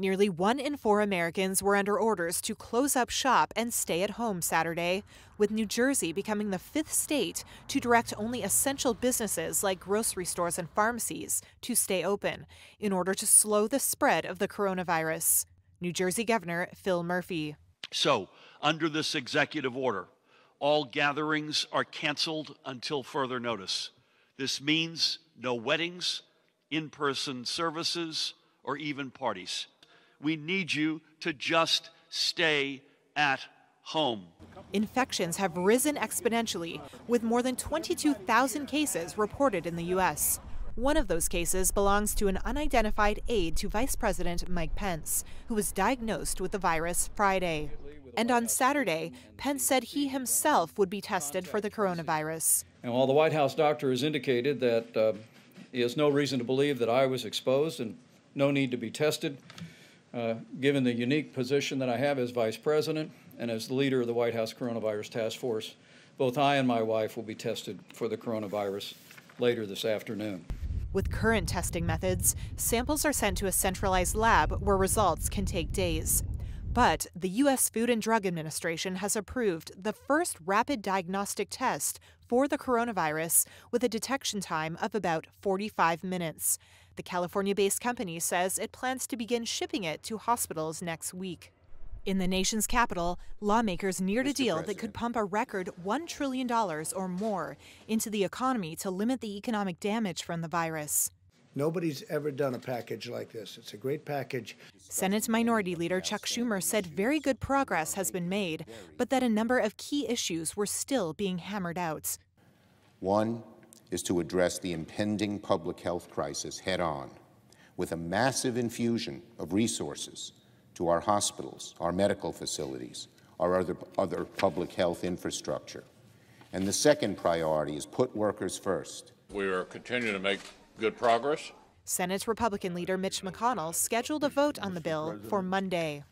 Nearly 1 in 4 Americans were under orders to close up shop and stay at home Saturday, with New Jersey becoming the 5th state to direct only essential businesses like grocery stores and pharmacies to stay open in order to slow the spread of the coronavirus. New Jersey Governor Phil Murphy. So, under this executive order, all gatherings are canceled until further notice. This means no weddings, in-person services, or even parties. We need you to just stay at home. Infections have risen exponentially, with more than 22,000 cases reported in the U.S. One of those cases belongs to an unidentified aide to Vice President Mike Pence, who was diagnosed with the virus Friday. And on Saturday, Pence said he himself would be tested for the coronavirus. And while the White House doctor has indicated that he has no reason to believe that I was exposed and no need to be tested, given the unique position that I have as Vice President and as the leader of the White House Coronavirus Task Force, both I and my wife will be tested for the coronavirus later this afternoon. With current testing methods, samples are sent to a centralized lab where results can take days. But the U.S. Food and Drug Administration has approved the first rapid diagnostic test for the coronavirus with a detection time of about 45 minutes. The California-based company says it plans to begin shipping it to hospitals next week. In the nation's capital, lawmakers neared a deal that could pump a record $1 trillion or more into the economy to limit the economic damage from the virus. Nobody's ever done a package like this. It's a great package. Senate Minority Leader Chuck Schumer said very good progress has been made, but that a number of key issues were still being hammered out. One is to address the impending public health crisis head-on with a massive infusion of resources to our hospitals, our medical facilities, our other public health infrastructure. And the second priority is put workers first. We are continuing to make good progress. Senate Republican leader Mitch McConnell scheduled a vote on the bill for Monday.